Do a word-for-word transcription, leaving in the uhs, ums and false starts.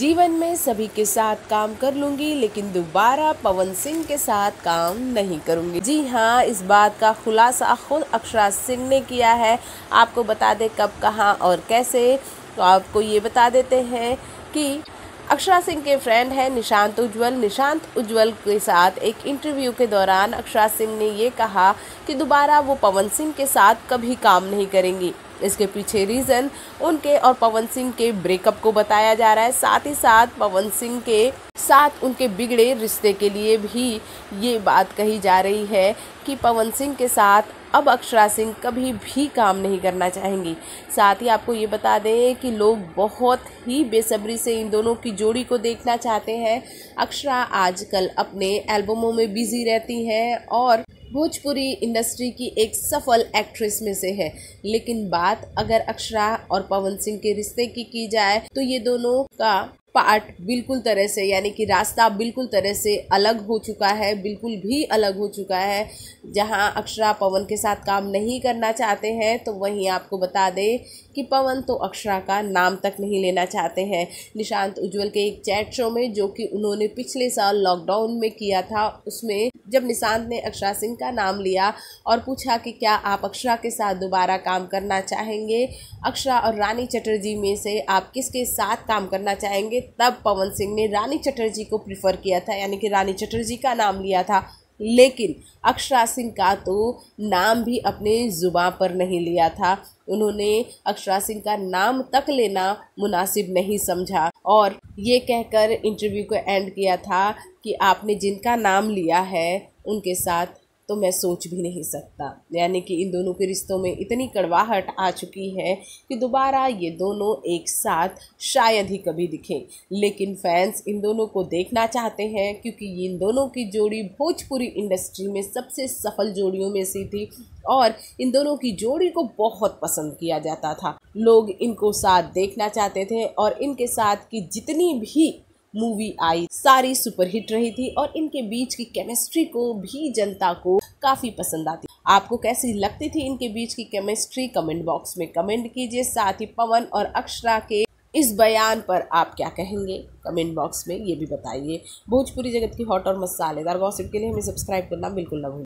जीवन में सभी के साथ काम कर लूँगी लेकिन दोबारा पवन सिंह के साथ काम नहीं करूँगी। जी हाँ, इस बात का खुलासा खुद अक्षरा सिंह ने किया है। आपको बता दें कब, कहाँ और कैसे, तो आपको ये बता देते हैं कि अक्षरा सिंह के फ्रेंड हैं निशांत उज्जवल। निशांत उज्जवल के साथ एक इंटरव्यू के दौरान अक्षरा सिंह ने ये कहा कि दोबारा वो पवन सिंह के साथ कभी काम नहीं करेंगी। इसके पीछे रीज़न उनके और पवन सिंह के ब्रेकअप को बताया जा रहा है, साथ ही साथ पवन सिंह के साथ उनके बिगड़े रिश्ते के लिए भी ये बात कही जा रही है कि पवन सिंह के साथ अब अक्षरा सिंह कभी भी काम नहीं करना चाहेंगी। साथ ही आपको ये बता दें कि लोग बहुत ही बेसब्री से इन दोनों की जोड़ी को देखना चाहते हैं। अक्षरा आजकल अपने एल्बमों में बिजी रहती हैं और भोजपुरी इंडस्ट्री की एक सफल एक्ट्रेस में से है, लेकिन बात अगर अक्षरा और पवन सिंह के रिश्ते की की जाए तो ये दोनों का पार्ट बिल्कुल तरह से, यानी कि रास्ता बिल्कुल तरह से अलग हो चुका है, बिल्कुल भी अलग हो चुका है। जहां अक्षरा पवन के साथ काम नहीं करना चाहते हैं, तो वहीं आपको बता दें कि पवन तो अक्षरा का नाम तक नहीं लेना चाहते हैं। निशांत उज्जवल के एक चैट शो में, जो कि उन्होंने पिछले साल लॉकडाउन में किया था, उसमें जब निशांत ने अक्षरा सिंह का नाम लिया और पूछा कि क्या आप अक्षरा के साथ दोबारा काम करना चाहेंगे, अक्षरा और रानी चटर्जी में से आप किसके साथ काम करना चाहेंगे, तब पवन सिंह ने रानी चटर्जी को प्रिफर किया था, यानी कि रानी चटर्जी का नाम लिया था। लेकिन अक्षरा सिंह का तो नाम भी अपने ज़ुबान पर नहीं लिया था। उन्होंने अक्षरा सिंह का नाम तक लेना मुनासिब नहीं समझा और ये कहकर इंटरव्यू को एंड किया था कि आपने जिनका नाम लिया है उनके साथ तो मैं सोच भी नहीं सकता। यानी कि इन दोनों के रिश्तों में इतनी कड़वाहट आ चुकी है कि दोबारा ये दोनों एक साथ शायद ही कभी दिखें। लेकिन फैंस इन दोनों को देखना चाहते हैं, क्योंकि इन दोनों की जोड़ी भोजपुरी इंडस्ट्री में सबसे सफल जोड़ियों में से थी और इन दोनों की जोड़ी को बहुत पसंद किया जाता था। लोग इनको साथ देखना चाहते थे और इनके साथ की जितनी भी मूवी आई सारी सुपरहिट रही थी और इनके बीच की केमिस्ट्री को भी जनता को काफ़ी पसंद आती। आपको कैसी लगती थी इनके बीच की केमिस्ट्री, कमेंट बॉक्स में कमेंट कीजिए। साथ ही पवन और अक्षरा के इस बयान पर आप क्या कहेंगे, कमेंट बॉक्स में ये भी बताइए। भोजपुरी जगत की हॉट और मसालेदार गॉसिप के लिए हमें सब्सक्राइब करना बिल्कुल ना भूलें।